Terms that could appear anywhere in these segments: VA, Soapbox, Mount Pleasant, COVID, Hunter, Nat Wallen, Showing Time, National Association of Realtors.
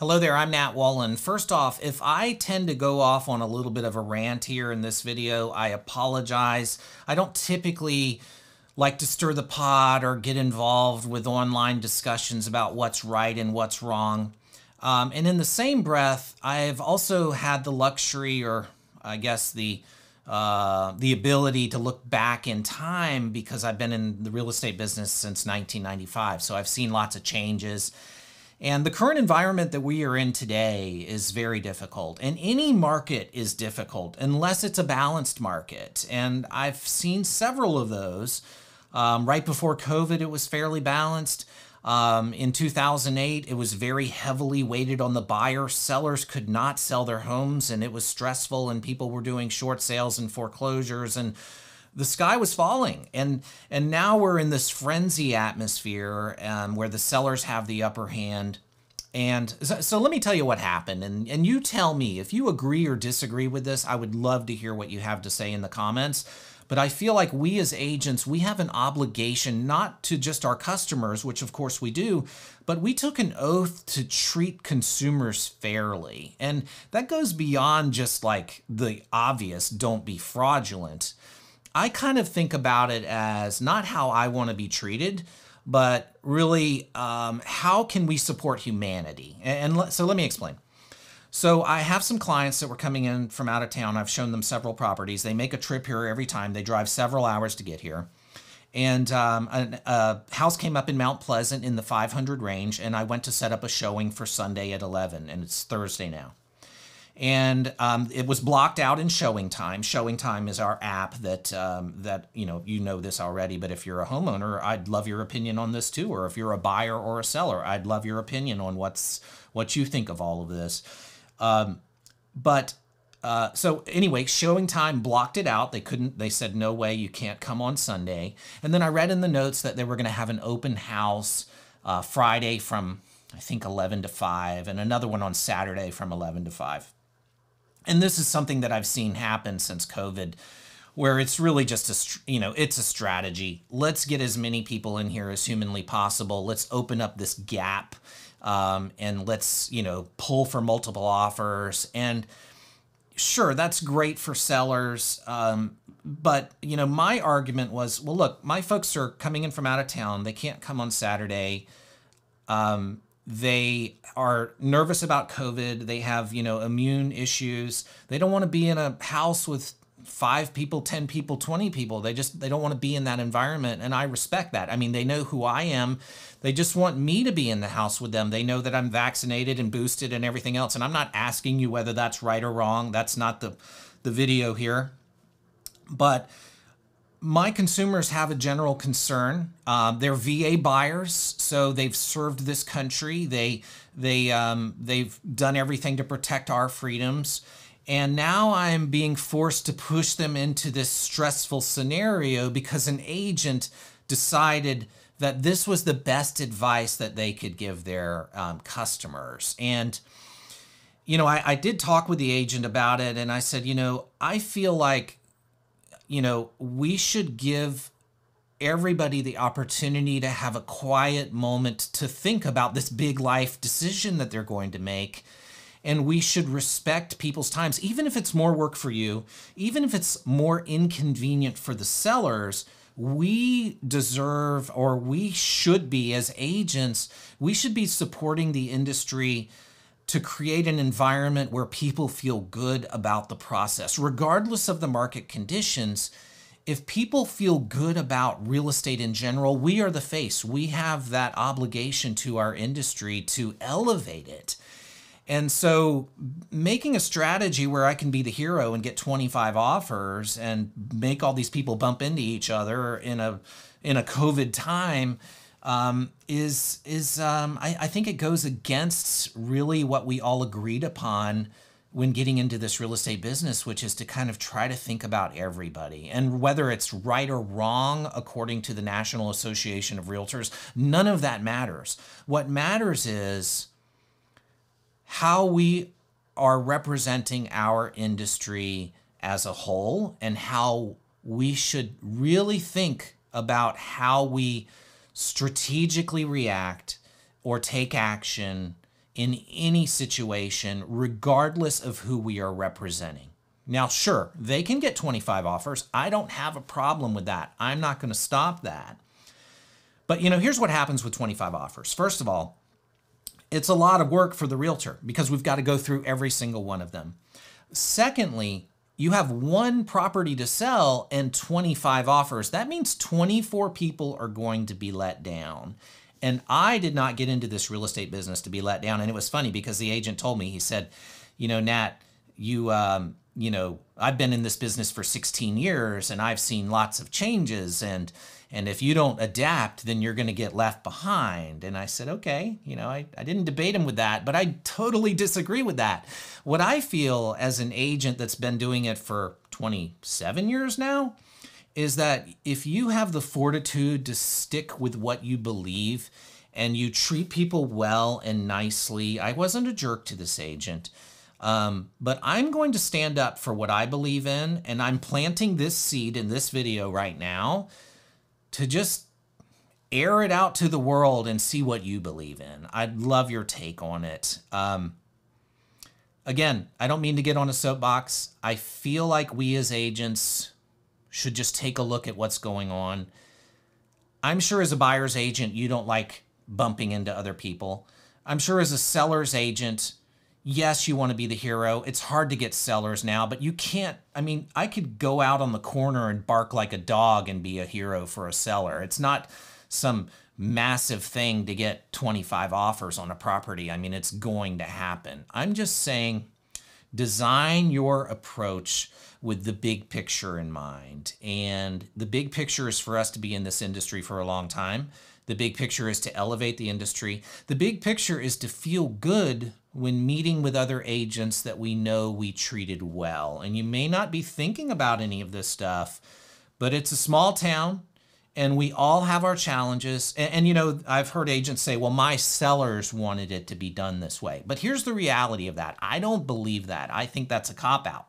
Hello there, I'm Nat Wallen. First off, if I tend to go off on a little bit of a rant here in this video, I apologize. I don't typically like to stir the pot or get involved with online discussions about what's right and what's wrong. And in the same breath, I've also had the luxury, or I guess the ability to look back in time, because I've been in the real estate business since 1995. So I've seen lots of changes. And the current environment that we are in today is very difficult. And any market is difficult unless it's a balanced market. And I've seen several of those. Right before COVID, it was fairly balanced. In 2008, it was very heavily weighted on the buyer. Sellers could not sell their homes, and it was stressful, and people were doing short sales and foreclosures, and the sky was falling. And now we're in this frenzy atmosphere where the sellers have the upper hand. And so let me tell you what happened, and you tell me if you agree or disagree with this. I would love to hear what you have to say in the comments. But I feel like we as agents, we have an obligation, not to just our customers, which of course we do, but we took an oath to treat consumers fairly. And that goes beyond just like the obvious, don't be fraudulent. I kind of think about it as not how I want to be treated, but really how can we support humanity? And so let me explain. So I have some clients that were coming in from out of town. I've shown them several properties. They make a trip here every time. They drive several hours to get here. And a house came up in Mount Pleasant in the 500 range, and I went to set up a showing for Sunday at 11, and it's Thursday now. And it was blocked out in Showing Time. Showing Time is our app that, you know this already, but if you're a homeowner, I'd love your opinion on this too. Or if you're a buyer or a seller, I'd love your opinion on what you think of all of this. So anyway, Showing Time blocked it out. They said, no way, you can't come on Sunday. And then I read in the notes that they were going to have an open house Friday from, I think, 11 to 5, and another one on Saturday from 11 to 5. And this is something that I've seen happen since COVID, where it's really just a, it's a strategy. Let's get as many people in here as humanly possible. Let's open up this gap. And let's, pull for multiple offers. And sure, that's great for sellers. But, my argument was, well, look, my folks are coming in from out of town. They can't come on Saturday. They are nervous about COVID. They have, immune issues. They don't want to be in a house with 5 people, 10 people, 20 people. They don't want to be in that environment. And I respect that. I mean, they know who I am. They just want me to be in the house with them. They know that I'm vaccinated and boosted and everything else. And I'm not asking you whether that's right or wrong. That's not the video here. But my consumers have a general concern. They're VA buyers, so they've served this country. They've done everything to protect our freedoms. And now I'm being forced to push them into this stressful scenario because an agent decided that this was the best advice that they could give their customers. And, I did talk with the agent about it, and I said, I feel like, we should give everybody the opportunity to have a quiet moment to think about this big life decision that they're going to make. And we should respect people's times, even if it's more work for you, even if it's more inconvenient for the sellers. We deserve, or we should be as agents, we should be supporting the industry to create an environment where people feel good about the process, regardless of the market conditions. If people feel good about real estate in general, we are the face. We have that obligation to our industry to elevate it. And so making a strategy where I can be the hero and get 25 offers and make all these people bump into each other in a COVID time I think it goes against really what we all agreed upon when getting into this real estate business, which is to kind of try to think about everybody. And whether it's right or wrong, according to the National Association of Realtors, none of that matters. What matters is how we are representing our industry as a whole, and how we should really think about how we strategically react or take action in any situation, regardless of who we are representing. Now, sure, they can get 25 offers. I don't have a problem with that. I'm not going to stop that. But, you know, here's what happens with 25 offers. First of all, it's a lot of work for the realtor because we've got to go through every single one of them. Secondly, you have one property to sell and 25 offers. That means 24 people are going to be let down. And I did not get into this real estate business to be let down. And it was funny because the agent told me, he said, you know, Nat, you, you know, I've been in this business for 16 years and I've seen lots of changes. And if you don't adapt, then you're going to get left behind. And I said, okay, you know, I didn't debate him with that, but I totally disagree with that. What I feel as an agent that's been doing it for 27 years now is that if you have the fortitude to stick with what you believe and you treat people well and nicely, I wasn't a jerk to this agent, but I'm going to stand up for what I believe in, and I'm planting this seed in this video right now to just air it out to the world and see what you believe in. I'd love your take on it. Again, I don't mean to get on a soapbox. I feel like we as agents should just take a look at what's going on. I'm sure as a buyer's agent, you don't like bumping into other people. I'm sure as a seller's agent, yes, you want to be the hero. It's hard to get sellers now, but you can't. I mean, I could go out on the corner and bark like a dog and be a hero for a seller. It's not some massive thing to get 25 offers on a property. I mean, it's going to happen. I'm just saying, design your approach with the big picture in mind. And the big picture is for us to be in this industry for a long time. The big picture is to elevate the industry. The big picture is to feel good when meeting with other agents that we know we treated well. And you may not be thinking about any of this stuff, but it's a small town and we all have our challenges. And you know, I've heard agents say, well, my sellers wanted it to be done this way. But here's the reality of that. I don't believe that. I think that's a cop-out.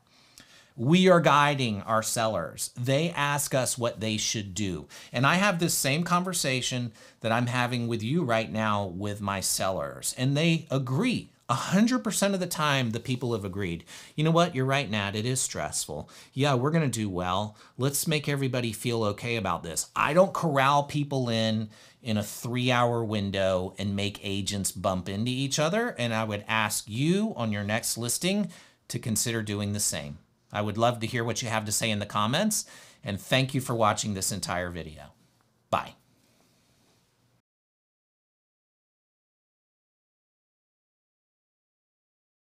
We are guiding our sellers. They ask us what they should do. And I have this same conversation that I'm having with you right now with my sellers. And they agree. 100% of the time, the people have agreed. You know what? You're right, Nat. It is stressful. Yeah, we're going to do well. Let's make everybody feel okay about this. I don't corral people in a 3-hour window and make agents bump into each other. And I would ask you on your next listing to consider doing the same. I would love to hear what you have to say in the comments, and thank you for watching this entire video. Bye.